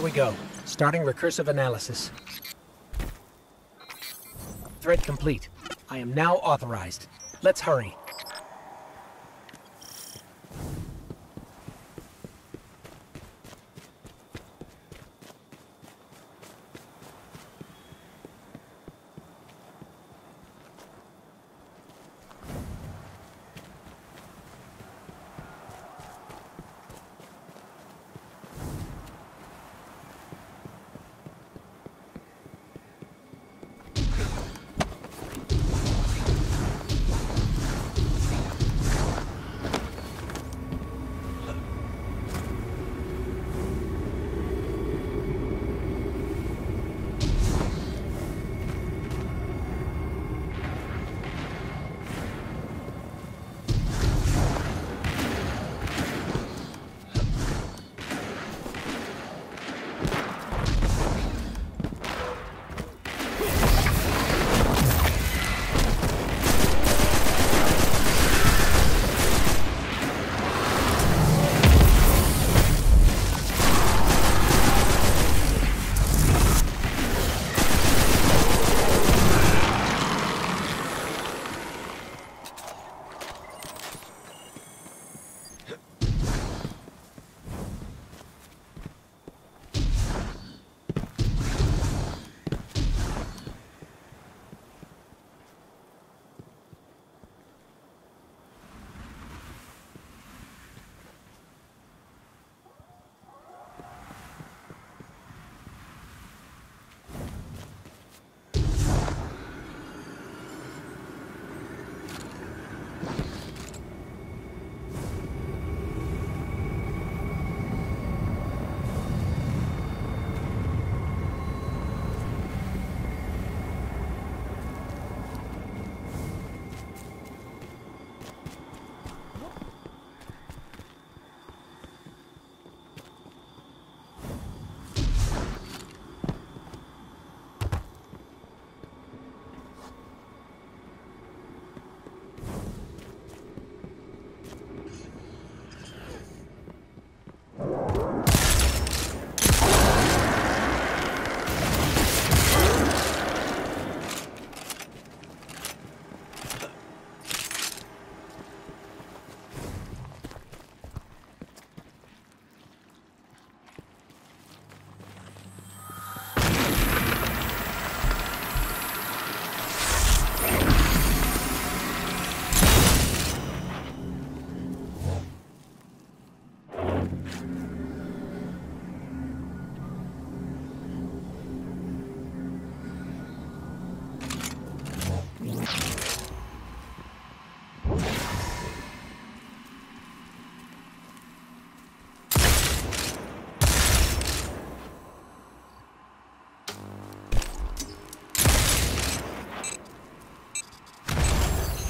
Here we go. Starting recursive analysis. Thread complete. I am now authorized. Let's hurry.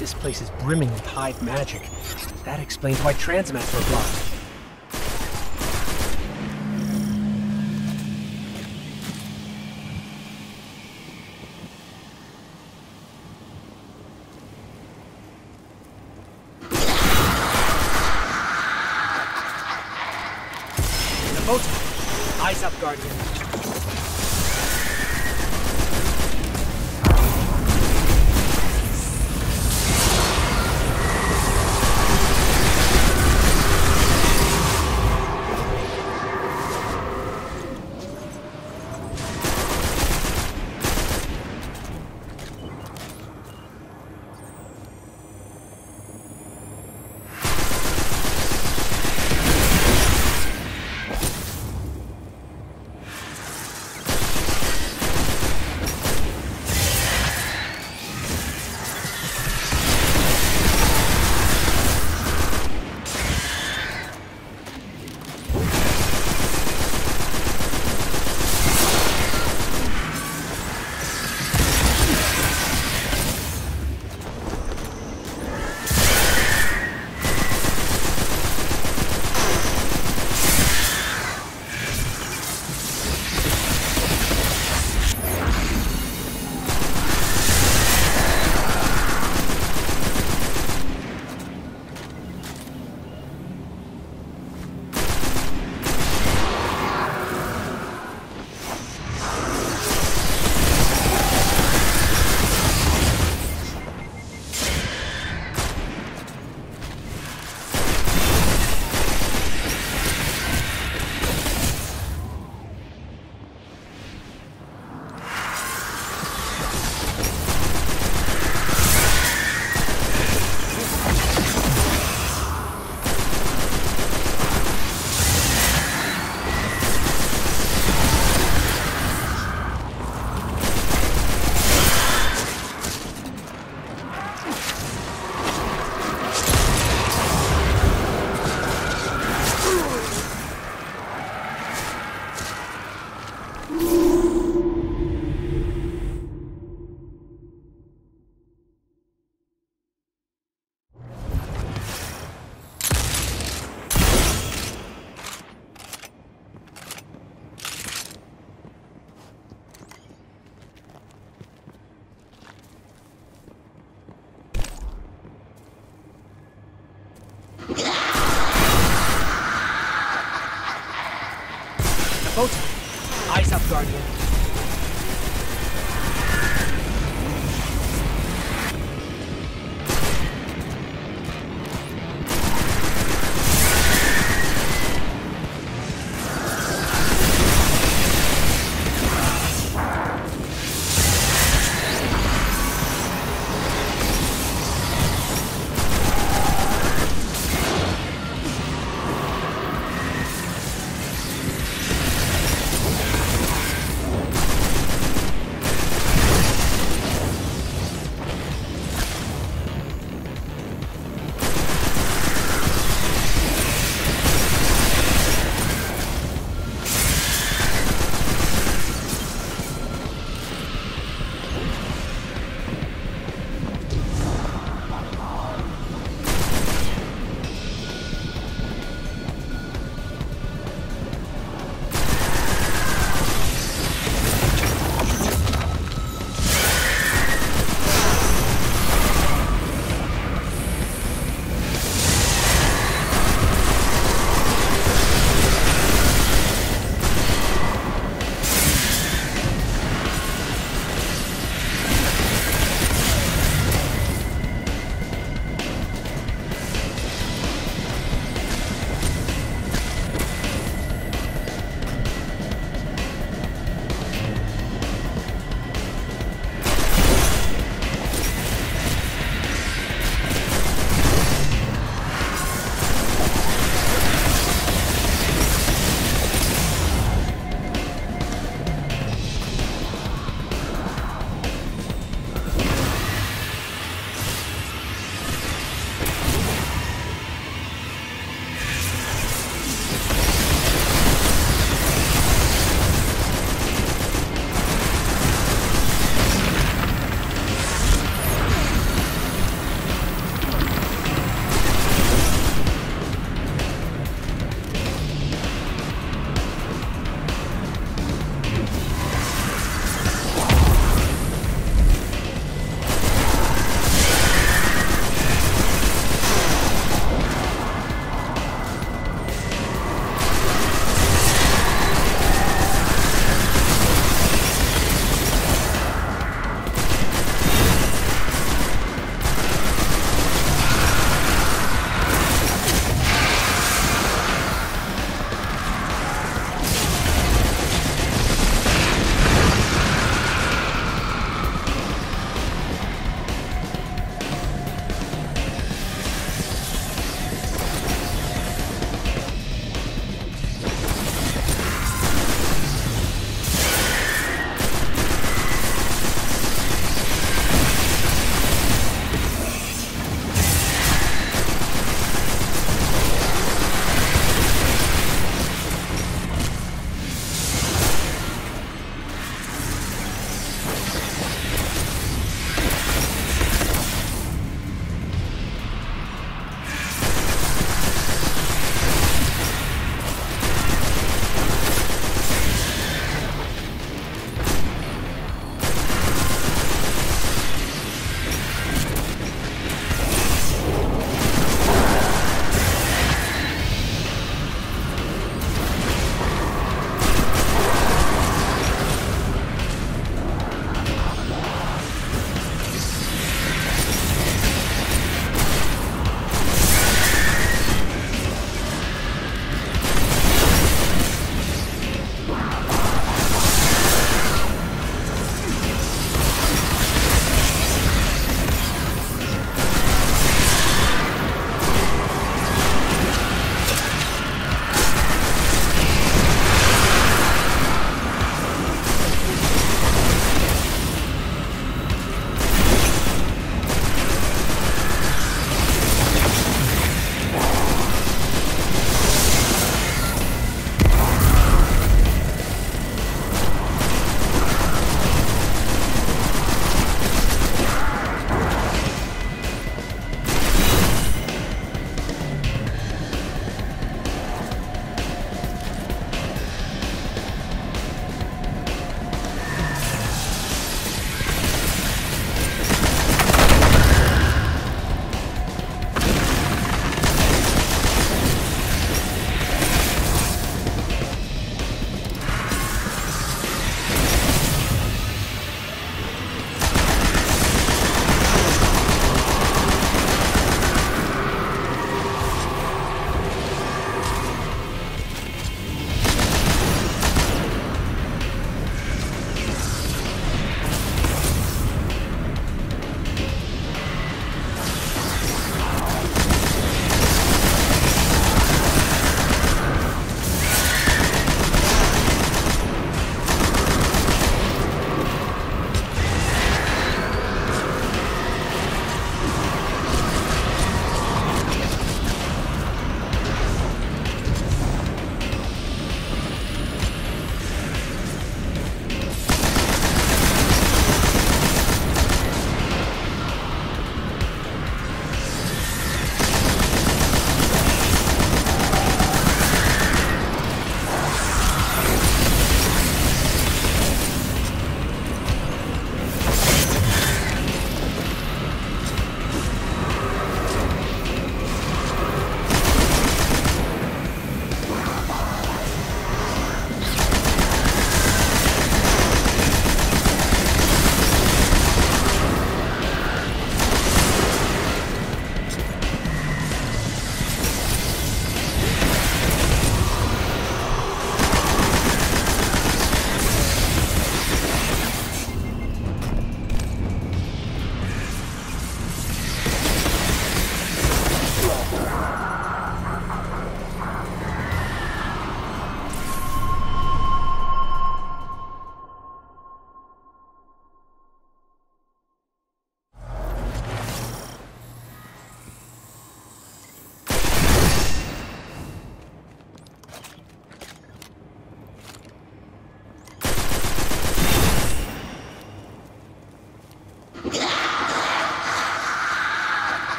This place is brimming with hive magic. That explains why transmats were blocked. Nevota, eyes up, Guardian.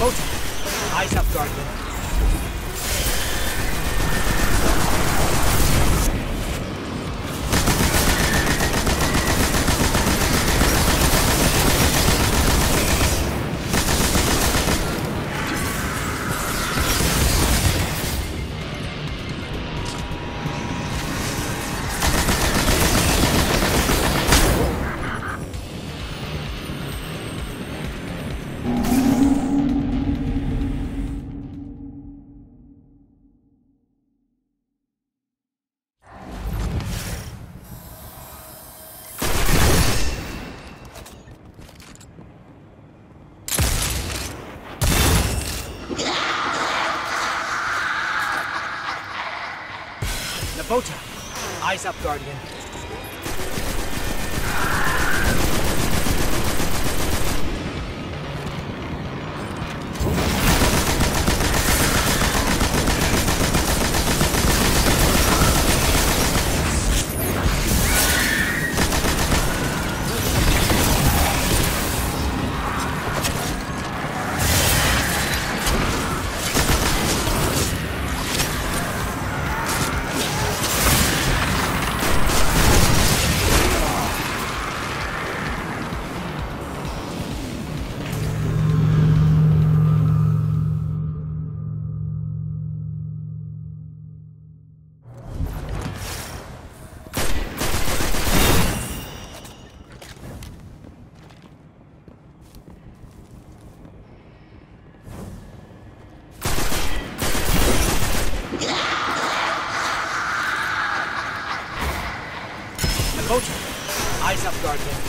Nevota. Eyes up, Guardian. Nevota, eyes up, Guardian. Eyes up, Guardian.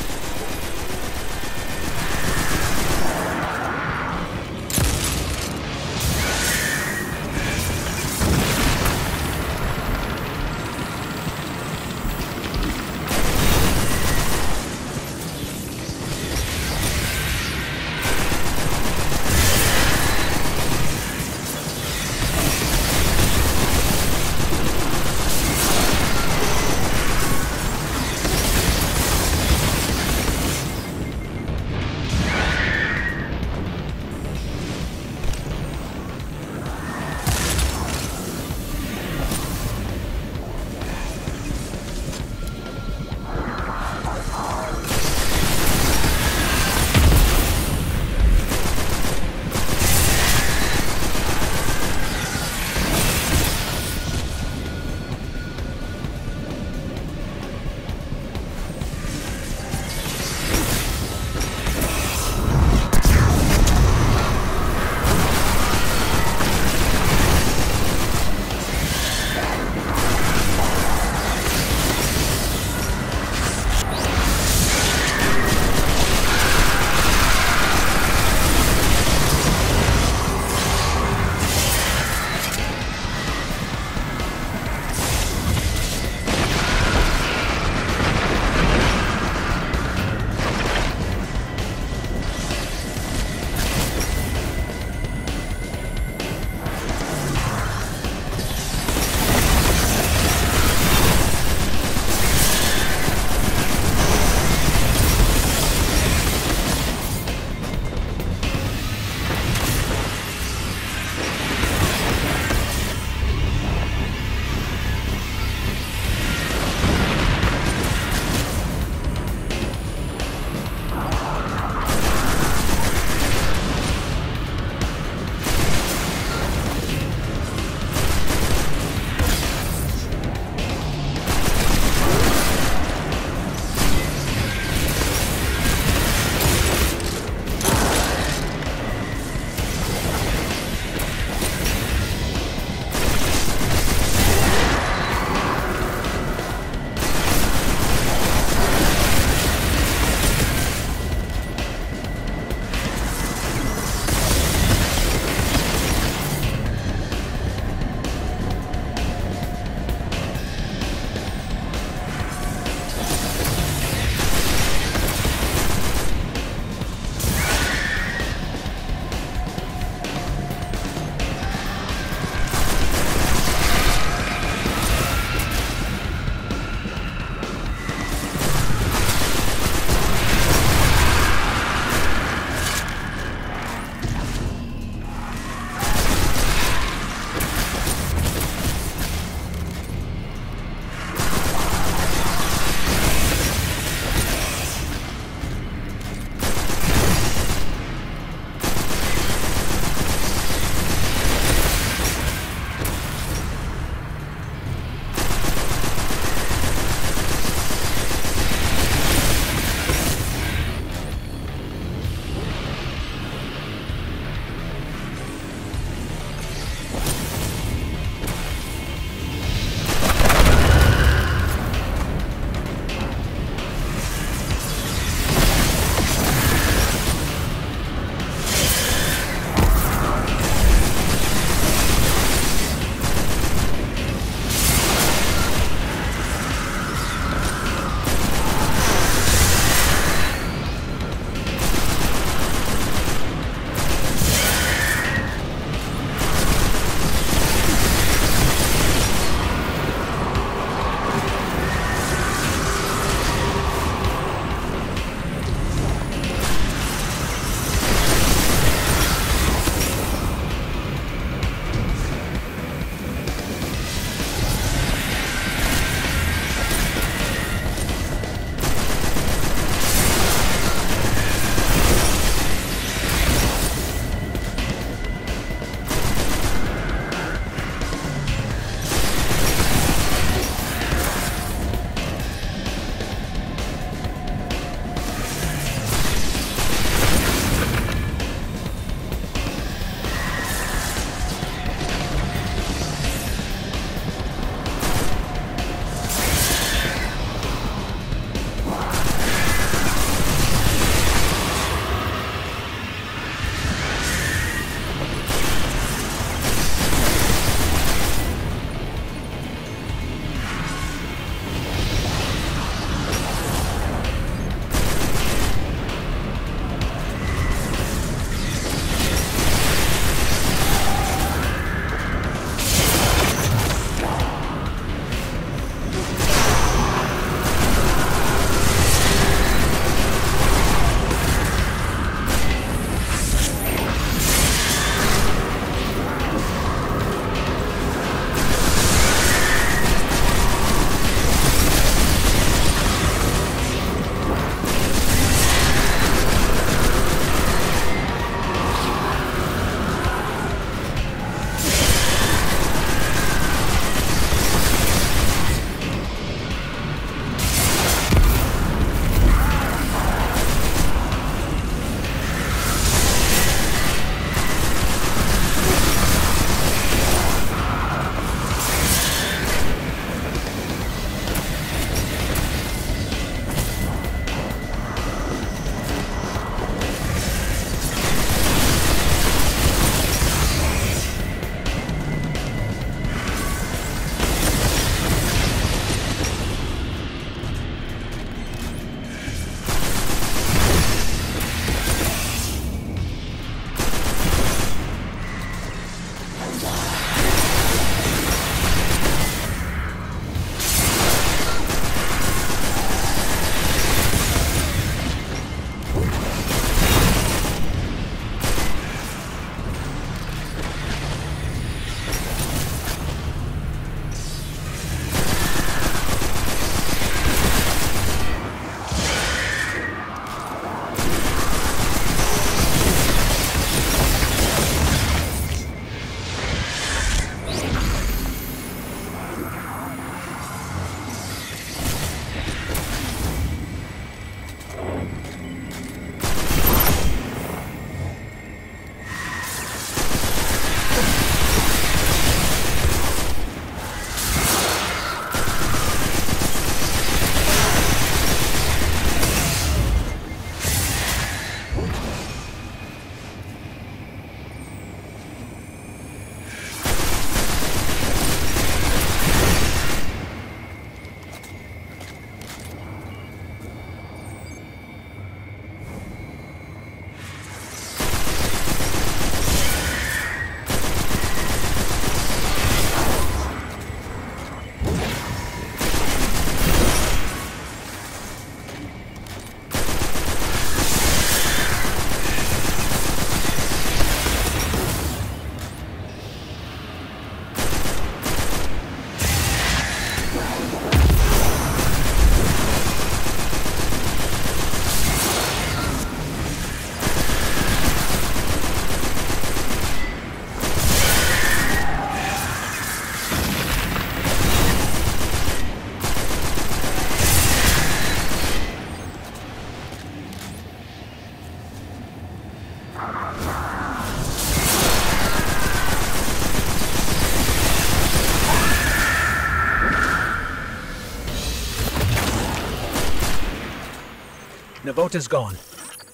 Nevota's gone.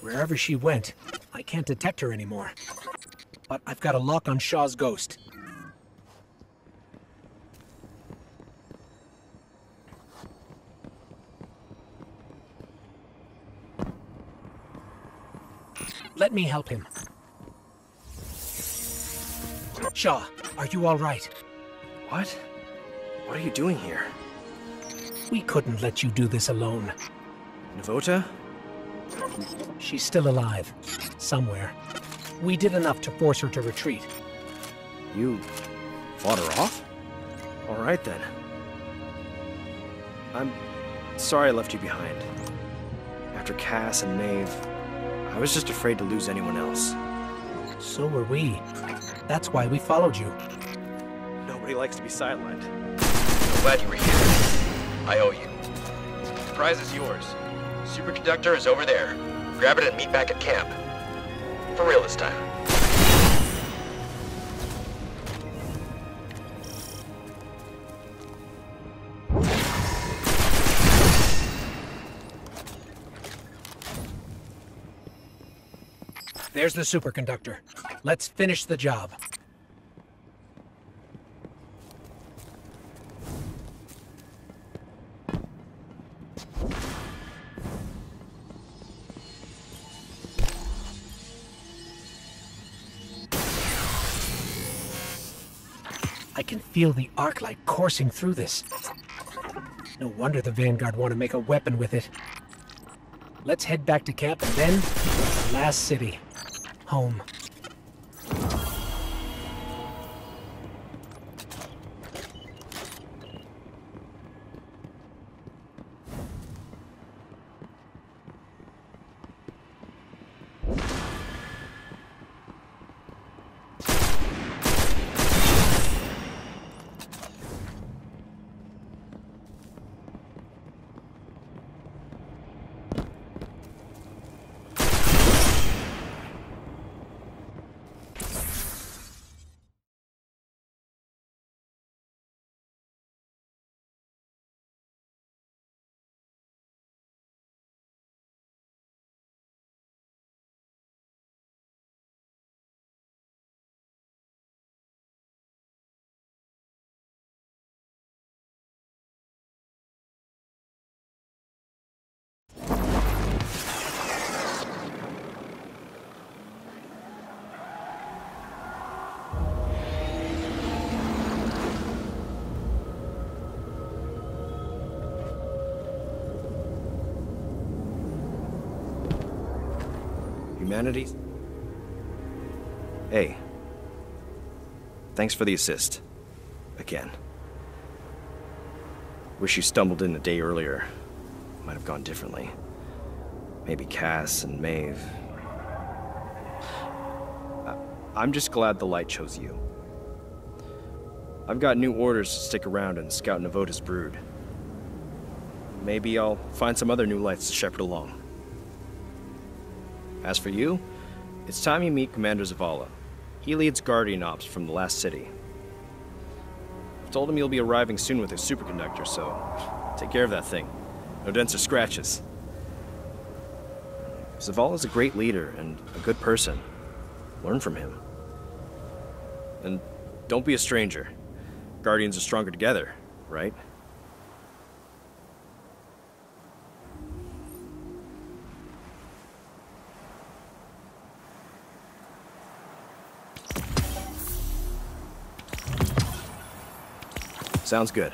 Wherever she went, I can't detect her anymore. But I've got a lock on Shaw's ghost. Let me help him. Shaw, are you all right? What? What are you doing here? We couldn't let you do this alone. Nevota? She's still alive. Somewhere. We did enough to force her to retreat. You fought her off? All right, then. I'm sorry I left you behind. After Cass and Maeve, I was just afraid to lose anyone else. So were we. That's why we followed you. Nobody likes to be sidelined. I'm glad you were here. I owe you. The prize is yours. Superconductor is over there. Grab it and meet back at camp. For real this time. There's the superconductor. Let's finish the job. I can feel the arc light coursing through this. No wonder the Vanguard want to make a weapon with it. Let's head back to camp and then, the last city, home. Humanity? Hey. Thanks for the assist. Again. Wish you stumbled in a day earlier. Might have gone differently. Maybe Cass and Maeve. I'm just glad the Light chose you. I've got new orders to stick around and scout Nevota's brood. Maybe I'll find some other new lights to shepherd along. As for you, it's time you meet Commander Zavala. He leads Guardian Ops from the last city. I've told him you'll be arriving soon with his superconductor, so take care of that thing. No dents or scratches. Zavala's a great leader and a good person. Learn from him. And don't be a stranger. Guardians are stronger together, right? Sounds good.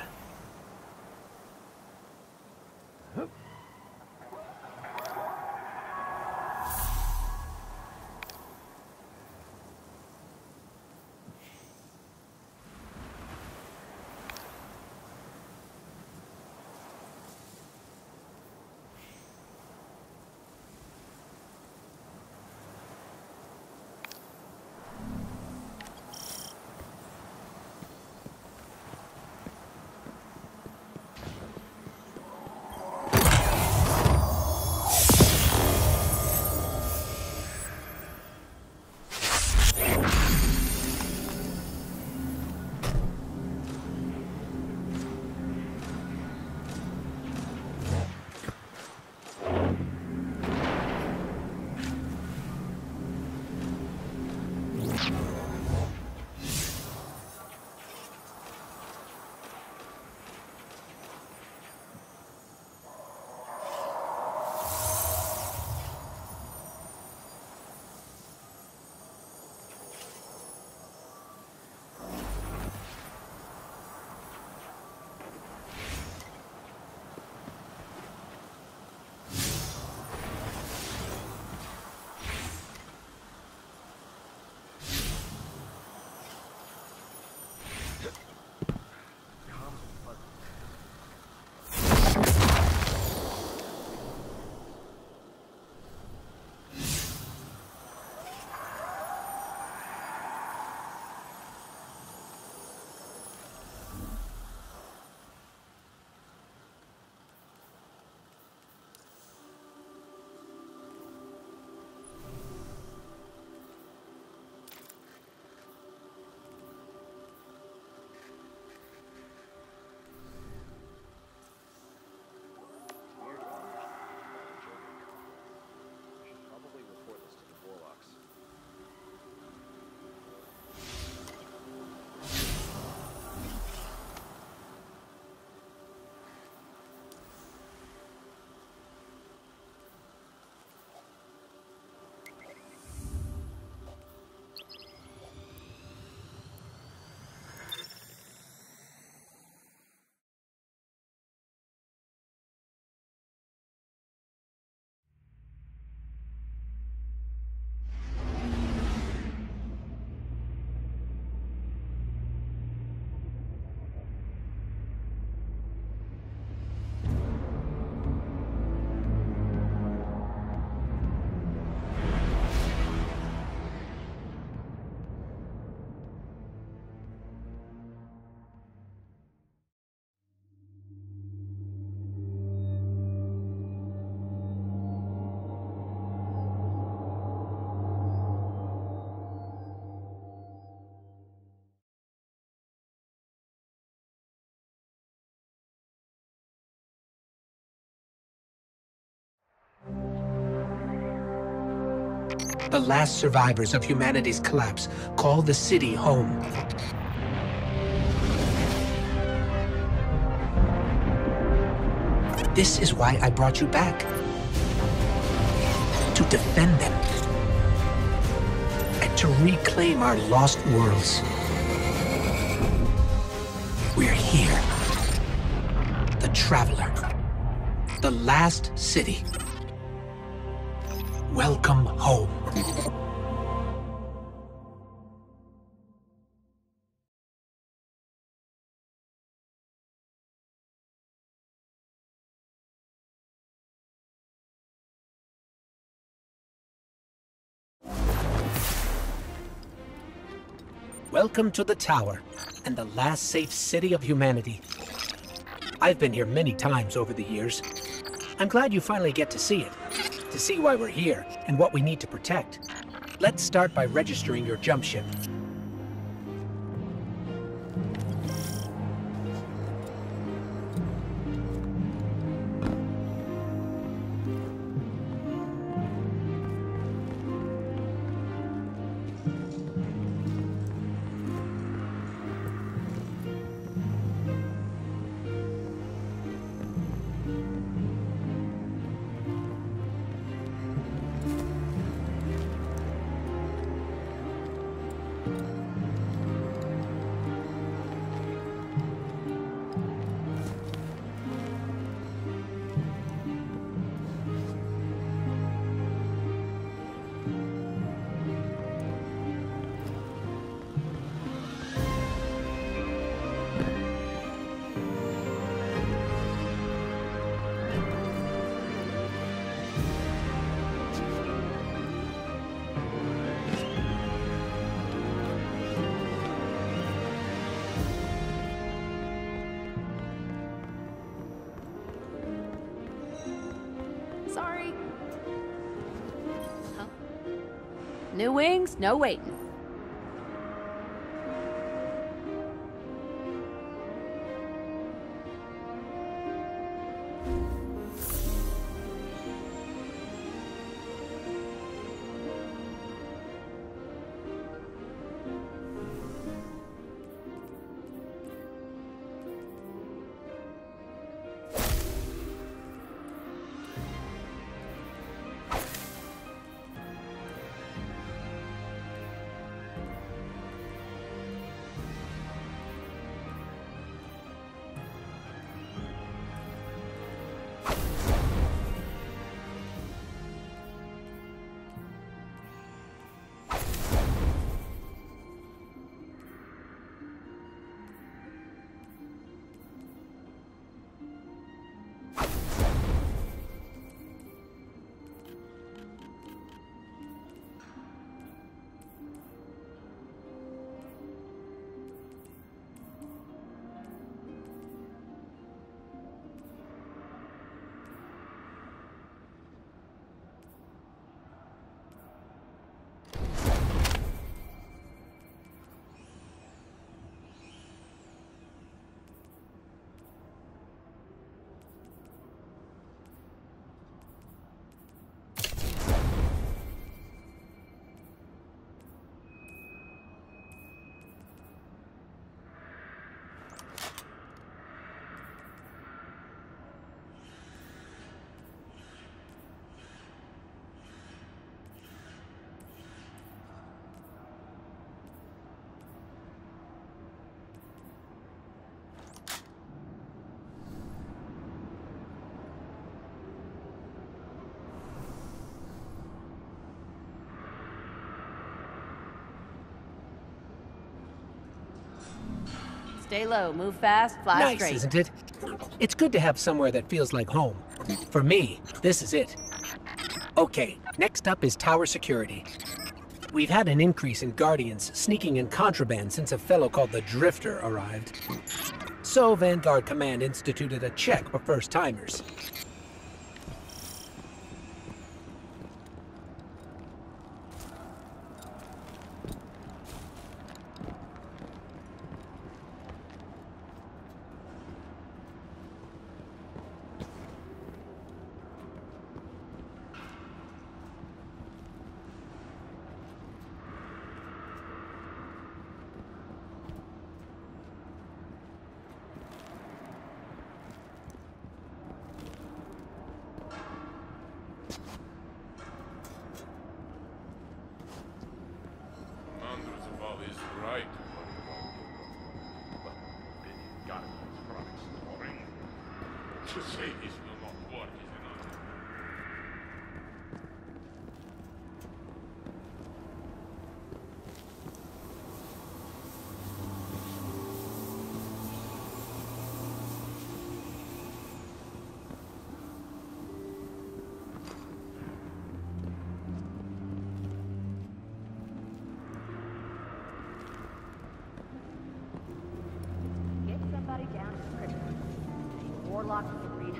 the last survivors of humanity's collapse. Call the city home. This is why I brought you back. To defend them. And to reclaim our lost worlds. We're here. The Traveler. The last city. Welcome home. Welcome to the Tower, and the last safe city of humanity. I've been here many times over the years. I'm glad you finally get to see it. To see why we're here, and what we need to protect. Let's start by registering your jump ship. New wings, no waiting. Stay low, move fast, fly straight. Nice, isn't it? It's good to have somewhere that feels like home. For me, this is it. Okay, next up is tower security. We've had an increase in guardians sneaking in contraband since a fellow called the Drifter arrived. So Vanguard Command instituted a check for first-timers. right. But then you've got his product storing. To say this will not work is enough.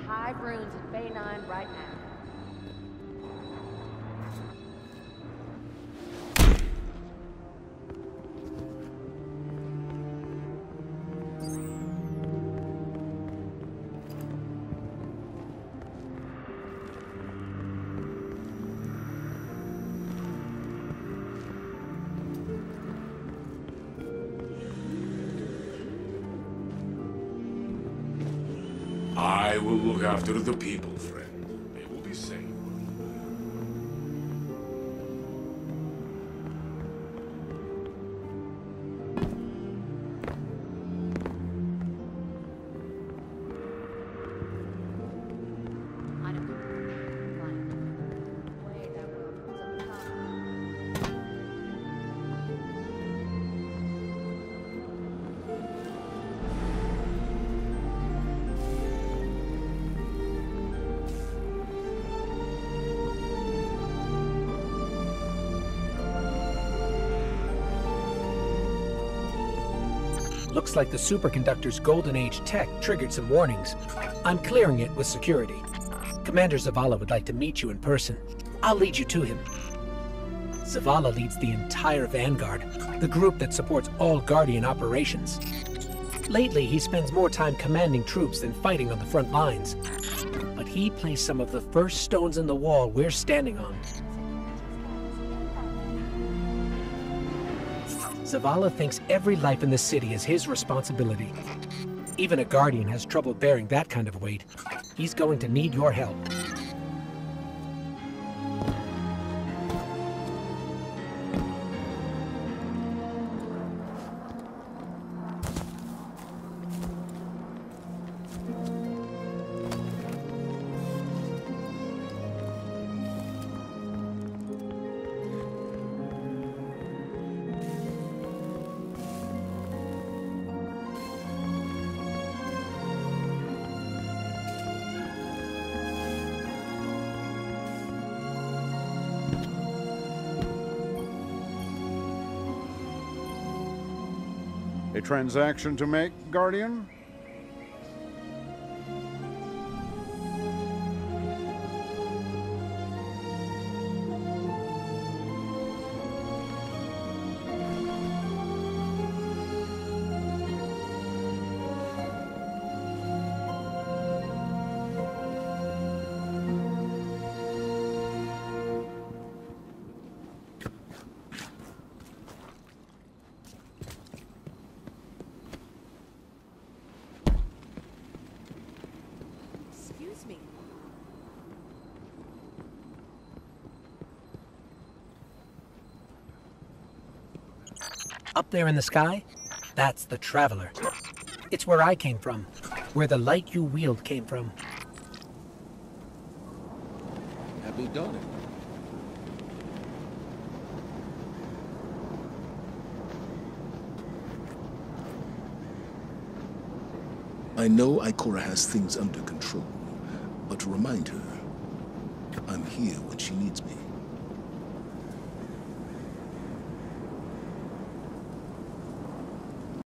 Five runes in Bay 9 right now. I will look after the people, friend. They will be safe. Looks like the superconductor's golden age tech triggered some warnings. I'm clearing it with security. Commander Zavala would like to meet you in person. I'll lead you to him. Zavala leads the entire Vanguard, the group that supports all Guardian operations. Lately, he spends more time commanding troops than fighting on the front lines. But he placed some of the first stones in the wall we're standing on. Zavala thinks every life in the city is his responsibility. Even a Guardian has trouble bearing that kind of weight. He's going to need your help. A transaction to make, Guardian? Up there in the sky, that's the Traveler. It's where I came from, where the light you wield came from. Have you done it? I know Ikora has things under control, but remind her, I'm here when she needs me.